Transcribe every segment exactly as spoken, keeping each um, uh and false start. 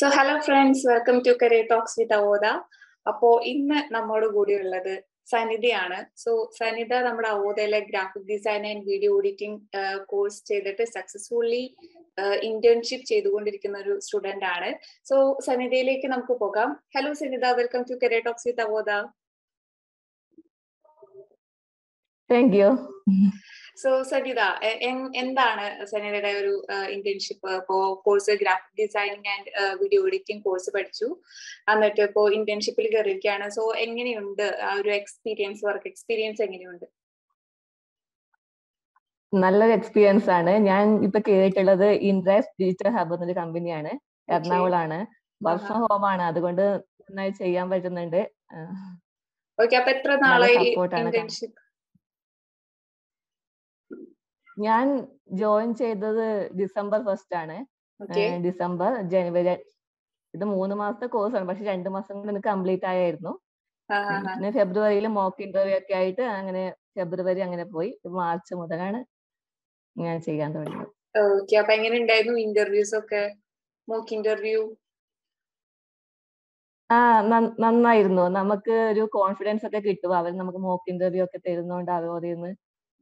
So hello friends, welcome to Career Talks with Avodha. Apo inna nammodu koodi ullathu Sanidha aanu. So Sanidha nammada Avodhayile graphic design and video editing uh, course cheyidittu successfully uh, internship cheyidukondirikkunna oru student aanu. So Sanidhayilekku namukku pogam. Hello Sanidha, welcome to Career Talks with Avodha. Thank you. So Sanidha, എന്താണ് സനിതയുടെ ഒരു internship ഇപ്പോ course graphic designing and video editing course പഠിച്ചു, എന്നിട്ട് ഇപ്പോ ഇന്റേൺഷിപ്പിൽ കയറിയിരിക്കുകയാണ്. So എങ്ങനെയുണ്ട് ആ ഒരു experience, work experience എങ്ങനെയുണ്ട്? നല്ലൊരു എക്സ്പീരിയൻസ് ആണ്. ഞാൻ ഇപ്പൊ കേട്ടിട്ടുള്ളത് ഇൻട്രാസ് ഡിജിറ്റൽ ഹബ് എന്നൊരു കമ്പനിയാണ്, എറണാകുളാണ്. വർക്ക് ഫ്രം ഹോം ആണ്, അതുകൊണ്ട് നന്നായി ചെയ്യാൻ പറ്റുന്നുണ്ട്. ഓക്കെ, അപ്പൊ എത്ര നാളായി ഇന്റേൺഷിപ്പ്? ഞാൻ ജോയിൻ ചെയ്തത് ഡിസംബർ ഫസ്റ്റ് ആണ്. ഡിസംബർ ജനുവരി ഇത് മൂന്ന് മാസത്തെ കോഴ്സ് ആണ്, പക്ഷെ രണ്ടു മാസം കൊണ്ട് കംപ്ലീറ്റ് ആയായിരുന്നു. പിന്നെ ഫെബ്രുവരിയിൽ മോക്ക് ഇന്റർവ്യൂ ഒക്കെ ആയിട്ട് അങ്ങനെ ഫെബ്രുവരി അങ്ങനെ പോയി. മാർച്ച് മുതലാണ് ഞാൻ ചെയ്യാൻ തുടങ്ങിയത്. ഓക്കെ, അപ്പൊ എങ്ങനെ ഉണ്ടായിരുന്നു ഇന്റർവ്യൂസ് ഒക്കെ, മോക്ക് ഇന്റർവ്യൂ? ആ നന്നായിരുന്നു. നമുക്ക് ഒരു കോൺഫിഡൻസ് ഒക്കെ കിട്ടും. അവർ നമുക്ക് മോക്ക് ഇന്റർവ്യൂ ഒക്കെ തരുന്നോണ്ട് അവരോന്ന്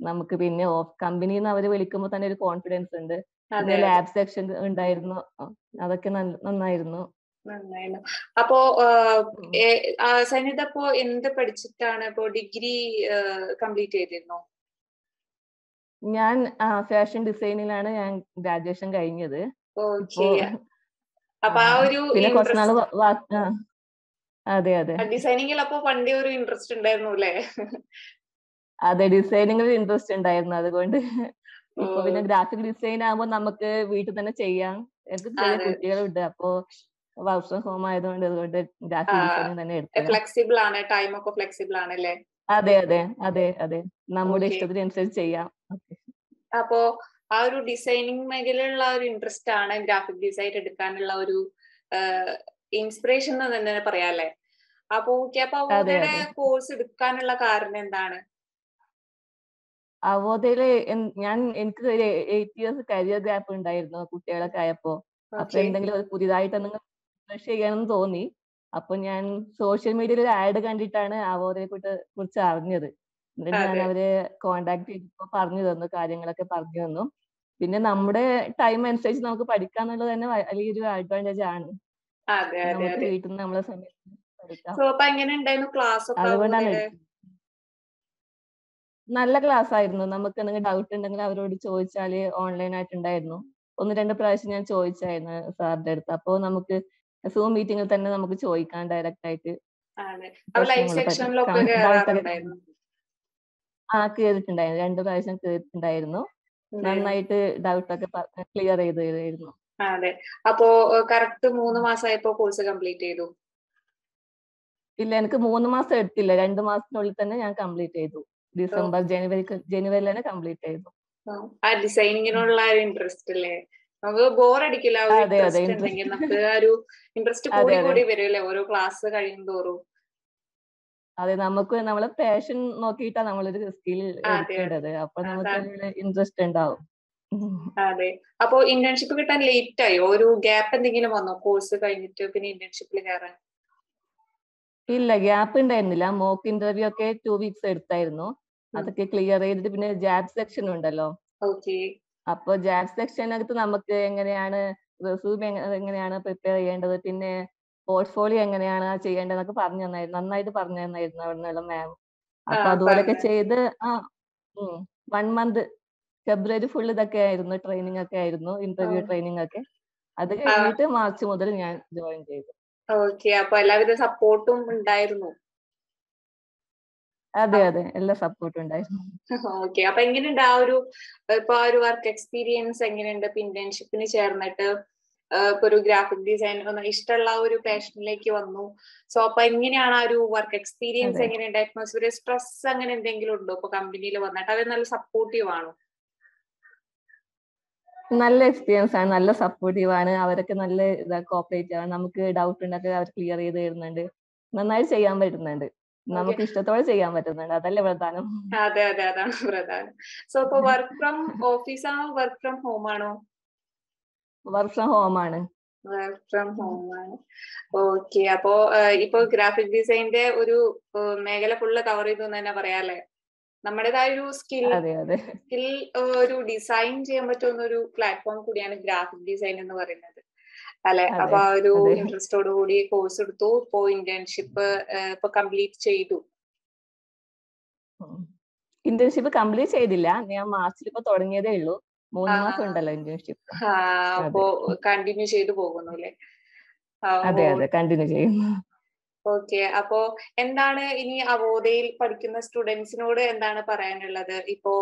നമുക്ക് പിന്നെ ഓഫ് കമ്പനിന്ന് അവര് വിളിക്കുമ്പോ തന്നെ ഒരു കോൺഫിഡൻസ് ഉണ്ട്. ലാബ് സെക്ഷൻ ഉണ്ടായിരുന്നു, അതൊക്കെ നന്നായിരുന്നു. അപ്പോ സനിത ഇപ്പോ എന്ത് പഠിച്ചിട്ടാണ് ഇപ്പോ ഡിഗ്രി കംപ്ലീറ്റ് ചെയ്തിരുന്നോ? ഞാൻ ഫാഷൻ ഡിസൈനിലാണ് ഞാൻ ഗ്രാജുവേഷൻ കഴിഞ്ഞത്. പിന്നെ കുറച്ചുനാള് അതെ അതെ ഡിസൈനിങ്ങിൽ അപ്പൊ പണ്ടേ ഒരു ഇൻട്രസ്റ്റ് ഉണ്ടായിരുന്നു അല്ലേ? അതെ, ഡിസൈനിങ്ങിൽ ഇൻട്രസ്റ്റ് ഉണ്ടായിരുന്നു. അതുകൊണ്ട് ഇപ്പൊ പിന്നെ ഗ്രാഫിക് ഡിസൈൻ ആകുമ്പോ നമുക്ക് വീട്ടിൽ തന്നെ ചെയ്യാം. എനിക്ക് ചെറിയ കുട്ടികളുണ്ട്, അപ്പോ വർക്ക് ഫ്രം ഹോം ആയതുകൊണ്ട് അതുകൊണ്ട് ഗ്രാഫിക് ഡിസൈനിങ് തന്നെ എടുത്തു. ഫ്ലെക്സിബിൾ ആണ്, ടൈം ഒക്കെ ഫ്ലെക്സിബിൾ ആണ് അല്ലേ? അതെ അതെ അതെ അതെ നമ്മുടെ ഇഷ്ടത്തിനനുസരിച്ച് ചെയ്യാം. അപ്പോ ആ ഒരു ഡിസൈനിങ് മേഖലയിലുള്ള ഒരു ഇൻട്രസ്റ്റ് ആണ് ഗ്രാഫിക് ഡിസൈൻ എടുക്കാനുള്ള ഒരു ഇൻസ്പിറേഷൻ എന്ന് തന്നെ പറയാം അല്ലേ? അപ്പൊ ഓക്കെ, അപ്പൊ അവരുടെ കോഴ്സ് എടുക്കാനുള്ള കാരണം എന്താണ്? അവോധയില് ഞാൻ എനിക്ക് ഒരു എയ്റ്റ് ഇയേഴ്സ് കരിയർ ഗ്യാപ്പ് ഉണ്ടായിരുന്നു കുട്ടികളൊക്കെ ആയപ്പോ. അപ്പൊ എന്തെങ്കിലും പുതിയതായിട്ട് എന്തെങ്കിലും റിഫ്രഷ് ചെയ്യാനെന്ന് തോന്നി. അപ്പൊ ഞാൻ സോഷ്യൽ മീഡിയയിൽ ഒരു ആഡ് കണ്ടിട്ടാണ് അവോധയെ കുറിച്ച് അറിഞ്ഞത്. എന്നിട്ട് ഞാൻ അവരെ കോണ്ടാക്ട് ചെയ്തപ്പോ പറഞ്ഞു തന്നു, കാര്യങ്ങളൊക്കെ പറഞ്ഞു തന്നു. പിന്നെ നമ്മുടെ ടൈം അനുസരിച്ച് നമുക്ക് പഠിക്കാന്നുള്ളത് തന്നെ വലിയൊരു അഡ്വാൻറ്റേജ് ആണ്. നമുക്ക് വീട്ടിൽ നിന്ന് നമ്മളെ സമയത്ത് പഠിക്കാം. അതുകൊണ്ടാണ് നല്ല ക്ലാസ് ആയിരുന്നു. നമുക്ക് എന്തെങ്കിലും ഡൗട്ട് ഉണ്ടെങ്കിൽ അവരോട് ചോദിച്ചാല് ഓൺലൈൻ ആയിട്ടുണ്ടായിരുന്നു. ഒന്ന് രണ്ട് പ്രാവശ്യം ഞാൻ ചോദിച്ചായിരുന്നു സാറിന്റെ അടുത്ത്. അപ്പൊ നമുക്ക് സൂം മീറ്റിംഗിൽ തന്നെ നമുക്ക് ചോദിക്കാൻ ഡയറക്റ്റ് ആയിട്ട്. ആ കേറിട്ടുണ്ടായിരുന്നു, രണ്ടു പ്രാവശ്യം കേറിട്ടുണ്ടായിരുന്നു. നന്നായിട്ട് ഡൗട്ടൊക്കെ ക്ലിയർ ചെയ്ത് തരുമായിരുന്നു. അതെ, അപ്പോ കറക്റ്റ് മൂന്ന് മാസമായപ്പോ കോഴ്സ് കംപ്ലീറ്റ് ചെയ്തു? ഇല്ല, എനിക്ക് മൂന്ന് മാസം എടുത്തില്ല, രണ്ടു മാസത്തിനുള്ളിൽ തന്നെ ഞാൻ കംപ്ലീറ്റ് ചെയ്തു. ഡിസംബർ ജനുവരി ജനുവരിയിൽ തന്നെ കംപ്ലീറ്റ് ചെയ്തു. ആ ഡിസൈനിങ്ങിനുള്ള ഒരു ഇൻട്രസ്റ്റ് അല്ലേ? നമുക്ക് ബോർ അടിക്കില്ല നമുക്ക് ആ ഒരു ഇൻട്രസ്റ്റ് കൂടി കൂടി വരുമല്ലേ ഓരോ ക്ലാസ് കഴിയുന്തോറും? അതെ, നമുക്ക് നമ്മളെ പാഷൻ നോക്കിയിട്ടാ നമ്മളൊരു സ്കിൽ എടുക്കേണ്ടത്. അപ്പൊ നമുക്ക് ഇൻട്രസ്റ്റ് ഉണ്ടാവും. അതെ, അപ്പൊ ഇന്റേൺഷിപ്പ് കിട്ടാൻ ലേറ്റ് ആയോ? ഒരു ഗ്യാപ്പ് എന്തെങ്കിലും വന്നോ കോഴ്സ് കഴിഞ്ഞിട്ട് പിന്നെ ഇന്റേൺഷിപ്പിൽ കയറാൻ? ഇല്ല, ഗ്യാപ്പ് ഉണ്ടായിരുന്നില്ല. മോക്ക് ഇന്റർവ്യൂ ഒക്കെ ടു വീക്സ് എടുത്തായിരുന്നു. അതൊക്കെ ക്ലിയർ ചെയ്തിട്ട് പിന്നെ ജാബ് സെക്ഷൻ ഉണ്ടല്ലോ. അപ്പൊ ജാബ് സെക്ഷനകത്ത് നമുക്ക് എങ്ങനെയാണ് റെസ്യൂം എങ്ങനെയാണ് പ്രിപ്പയർ ചെയ്യേണ്ടത്, പിന്നെ പോർട്ട്ഫോളിയോ എങ്ങനെയാണ് ചെയ്യേണ്ടതെന്നൊക്കെ പറഞ്ഞു തന്നായിരുന്നു. നന്നായിട്ട് പറഞ്ഞു തന്നായിരുന്നു അവിടുന്നുള്ള മാം. അപ്പൊ അതുപോലെയൊക്കെ ചെയ്ത് ആ വൺ മന്ത് ഫെബ്രുവരി ഫുൾ ഇതൊക്കെ ആയിരുന്നു, ട്രെയിനിങ് ഒക്കെ ആയിരുന്നു, ഇന്റർവ്യൂ ട്രെയിനിങ് ഒക്കെ. അത് കഴിഞ്ഞിട്ട് മാർച്ച് മുതൽ ഞാൻ ജോയിൻ ചെയ്തു. ഓക്കെ, അപ്പൊ എല്ലാവിധ സപ്പോർട്ടും ഉണ്ടായിരുന്നു? അതെ അതെ എല്ലാ സപ്പോർട്ടും ഉണ്ടായിരുന്നു. ഓക്കെ, അപ്പൊ എങ്ങനെയുണ്ട് ആ ഒരു ഇപ്പൊ ആ ഒരു വർക്ക് എക്സ്പീരിയൻസ് എങ്ങനെയുണ്ട് ഇന്റേൺഷിപ്പിന് ചേർന്നിട്ട്? ഇപ്പൊ ഒരു ഗ്രാഫിക് ഡിസൈൻ ഇഷ്ടമുള്ള ഒരു പാഷനിലേക്ക് വന്നു. സോ അപ്പൊ എങ്ങനെയാണ് ആ ഒരു വർക്ക് എക്സ്പീരിയൻസ് എങ്ങനെയുണ്ട്? അറ്റ്മോസ്ഫിയർ, സ്ട്രെസ് അങ്ങനെ എന്തെങ്കിലും ഉണ്ടോ ഇപ്പൊ കമ്പനിയിൽ വന്നിട്ട്? അവർ നല്ല സപ്പോർട്ടീവ് ആണോ? നല്ല എക്സ്പീരിയൻസ് ആണ്, നല്ല സപ്പോർട്ടീവ് ആണ്. അവരൊക്കെ നല്ല ഇതാ കോപ്പറേറ്റ് ആണ്. നമുക്ക് ഡൗട്ട് ഉണ്ടെങ്കിൽ അവർ ക്ലിയർ ചെയ്ത് തരുന്നുണ്ട്. നന്നായി ചെയ്യാൻ പറ്റുന്നുണ്ട്, നമുക്ക് ഇഷ്ടത്തോടെ ചെയ്യാൻ പറ്റുന്നുണ്ട്. അതല്ലേ പ്രധാനം? അതെ അതെ അതാണ് പ്രധാനം. സോ ഇപ്പൊ വർക്ക് ഫ്രം ഓഫീസ് ആണോ വർക്ക് ഫ്രം ഹോം ആണോ? വർക്ക് ഫ്രം ഹോം ആണ്. Work from home. Okay. അപ്പോ ഇപ്പോ ഗ്രാഫിക് ഡിസൈനിന്റെ ഒരു മേഖല ഫുള്ള് കവർ ചെയ്തു എന്ന് തന്നെ പറയാല്ലേ? നമ്മുടേതായ ഒരു സ്കിൽ സ്കിൽ ഒരു ഡിസൈൻ ചെയ്യാൻ പറ്റുന്ന ഒരു പ്ലാറ്റ്ഫോം കൂടിയാണ് ഗ്രാഫിക് ഡിസൈൻ എന്ന് പറയുന്നത് അല്ലെ? അപ്പൊ ആ ഒരു ഇൻട്രസ്റ്റോട് കൂടി കോഴ്സ് എടുത്തു, ഇപ്പോ ഇന്റേൺഷിപ്പ് ഇപ്പൊ കംപ്ലീറ്റ് ചെയ്തു. ഇന്റേൺഷിപ്പ് കംപ്ലീറ്റ് ചെയ്തില്ല, ഞാൻ മാർച്ചിൽ ഇപ്പൊ തുടങ്ങിയതേ ഉള്ളൂ. മൂന്ന് മാസം ഉണ്ടല്ലോ ഇന്റേൺഷിപ്പ്, അപ്പോ കണ്ടിന്യൂ ചെയ്തു പോകുന്നു അല്ലേ? അതെ അതെ, കണ്ടിന്യൂ ചെയ്യുന്നു. ഓക്കെ. അപ്പോ എന്താണ് ഇനി അവോധയിൽ പഠിക്കുന്ന സ്റ്റുഡൻസിനോട് എന്താണ് പറയാനുള്ളത്? ഇപ്പോ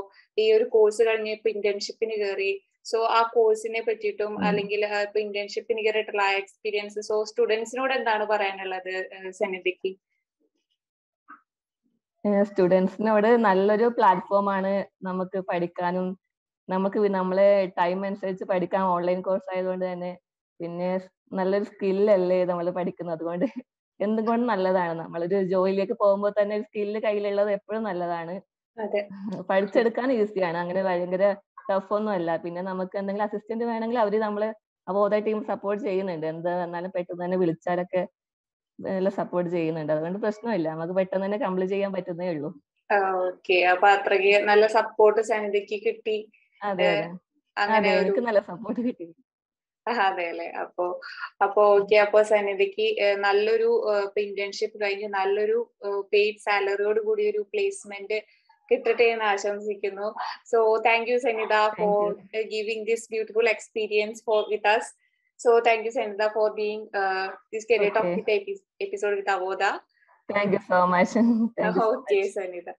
ഈ ഒരു കോഴ്സ് കഴിഞ്ഞ് ഇപ്പൊ ഇന്റേൺഷിപ്പിന് കയറി, സോ ആ കോഴ്സിനെ പറ്റിയിട്ടും അല്ലെങ്കിൽ ഇപ്പൊ ഇന്റേൺഷിപ്പിന് കയറിയിട്ടുള്ള എക്സ്പീരിയൻസ്, സോ സ്റ്റുഡൻസിനോട് എന്താണ് പറയാനുള്ളത് സന്നിധിക്ക്? സ്റ്റുഡൻസിനോട് നല്ലൊരു പ്ലാറ്റ്ഫോം ആണ് നമുക്ക് പഠിക്കാനും, നമുക്ക് നമ്മളെ ടൈം അനുസരിച്ച് പഠിക്കാൻ ഓൺലൈൻ കോഴ്സ് ആയതുകൊണ്ട് തന്നെ, പിന്നെ നല്ലൊരു സ്കില്ലല്ലേ നമ്മൾ പഠിക്കുന്നത്, അതുകൊണ്ട് എന്തുകൊണ്ട് നല്ലതാണ്. നമ്മളൊരു ജോലിയിലേക്ക് പോകുമ്പോൾ തന്നെ ഒരു സ്കില്ല് കയ്യിലുള്ളത് എപ്പോഴും നല്ലതാണ്, പഠിച്ചെടുക്കാൻ ഈസിയാണ്, അങ്ങനെ ഭയങ്കര ടഫ് ഒന്നും അല്ല. പിന്നെ നമുക്ക് എന്തെങ്കിലും അസിസ്റ്റന്റ് വേണമെങ്കിൽ അവര് നമ്മള് അവോധ ടീം സപ്പോർട്ട് ചെയ്യുന്നുണ്ട്, എന്താ എന്നാലും പെട്ടെന്ന് തന്നെ വിളിച്ചാലൊക്കെ നല്ല സപ്പോർട്ട് ചെയ്യുന്നുണ്ട്, അതുകൊണ്ട് പ്രശ്നമില്ല, നമുക്ക് പെട്ടെന്ന് തന്നെ കംപ്ലീറ്റ് ചെയ്യാൻ പറ്റുന്നേ ഉള്ളൂ. ഓക്കെ. അപ്പൊ അത്രയ്ക്ക് നല്ല സപ്പോർട്ട് സന്നിധിക്ക് കിട്ടി. അതെ അതെ, എനിക്ക് നല്ല സപ്പോർട്ട് കിട്ടി. അതെ അല്ലെ? അപ്പൊ അപ്പൊ ഓക്കെ. അപ്പൊ സന്നിധിക്ക് നല്ലൊരു ഇന്റേൺഷിപ്പ് കഴിഞ്ഞ് നല്ലൊരു പെയ്ഡ് സാലറിയോട് കൂടി ഒരു പ്ലേസ്മെന്റ് കിട്ടട്ടെ എന്ന് ആശംസിക്കുന്നു. So thank you Sannidha for giving this beautiful experience for with us. So thank you Sannidha for being this career talk episode with Avodha. Thank you so much. Thank you so okay, much. Sanidha.